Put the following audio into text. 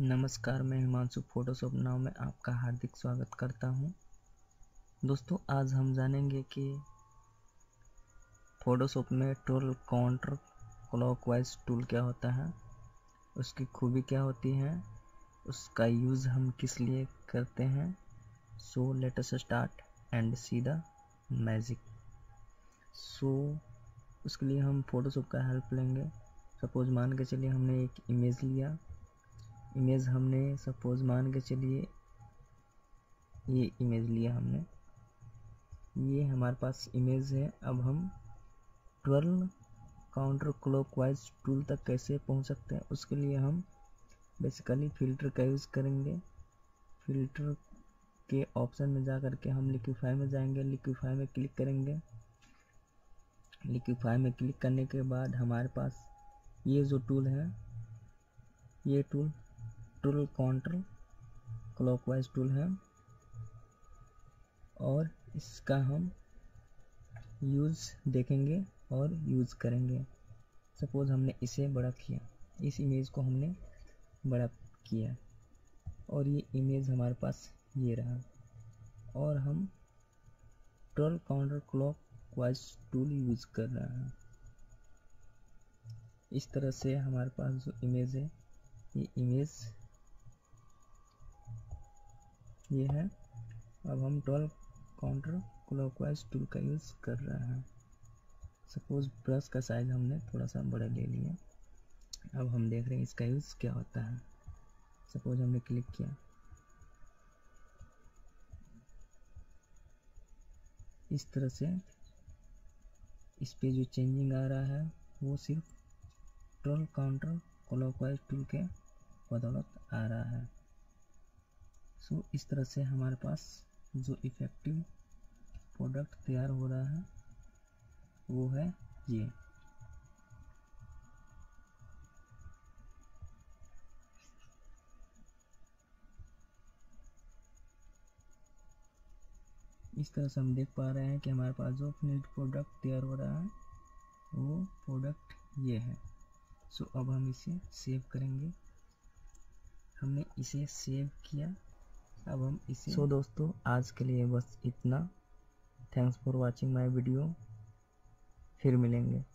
नमस्कार, मैं हिमांशु फोटोशॉप नाव में आपका हार्दिक स्वागत करता हूं। दोस्तों, आज हम जानेंगे कि फोटोशॉप में टूल काउंटर क्लॉकवाइज टूल क्या होता है, उसकी खूबी क्या होती है, उसका यूज़ हम किस लिए करते हैं। So let us start and see the magic. So उसके लिए हम फोटोशॉप का हेल्प लेंगे। सपोज मान के चलिए हमने एक इमेज लिया, हमने ये हमारे पास इमेज है। अब हम 12 काउंटर क्लॉकवाइज टूल तक कैसे पहुंच सकते हैं, उसके लिए हम बेसिकली फ़िल्टर का यूज़ करेंगे। फ़िल्टर के ऑप्शन में जा करके हम लिक्वीफाई में जाएंगे, लिक्वीफाई में क्लिक करेंगे। लिक्वीफाई में क्लिक करने के बाद हमारे पास ये जो टूल है, ये टूल काउंटर क्लॉकवाइज टूल है, और इसका हम यूज़ देखेंगे और यूज़ करेंगे। सपोज़ हमने इसे बड़ा किया, इस इमेज को हमने बड़ा किया, और ये इमेज हमारे पास ये रहा, और हम tool counter clockwise tool use कर रहे हैं। इस तरह से हमारे पास जो इमेज है, ये इमेज ये है। अब हम 12 काउंटर क्लॉकवाइज टूल का यूज़ कर रहे हैं। सपोज ब्रश का साइज हमने थोड़ा सा बड़ा ले लिया। अब हम देख रहे हैं इसका यूज़ क्या होता है। सपोज हमने क्लिक किया, इस तरह से इस पे जो चेंजिंग आ रहा है वो सिर्फ 12 काउंटर क्लॉकवाइज टूल के बदौलत आ रहा है। सो इस तरह से हमारे पास जो इफ़ेक्टिव प्रोडक्ट तैयार हो रहा है वो है ये। इस तरह से हम देख पा रहे हैं कि हमारे पास जो फिनिश्ड प्रोडक्ट तैयार हो रहा है वो प्रोडक्ट ये है। सो अब हम इसे सेव करेंगे। हमने इसे सेव किया, अब हम इसे दोस्तों, आज के लिए बस इतना। Thanks for watching my video. फिर मिलेंगे।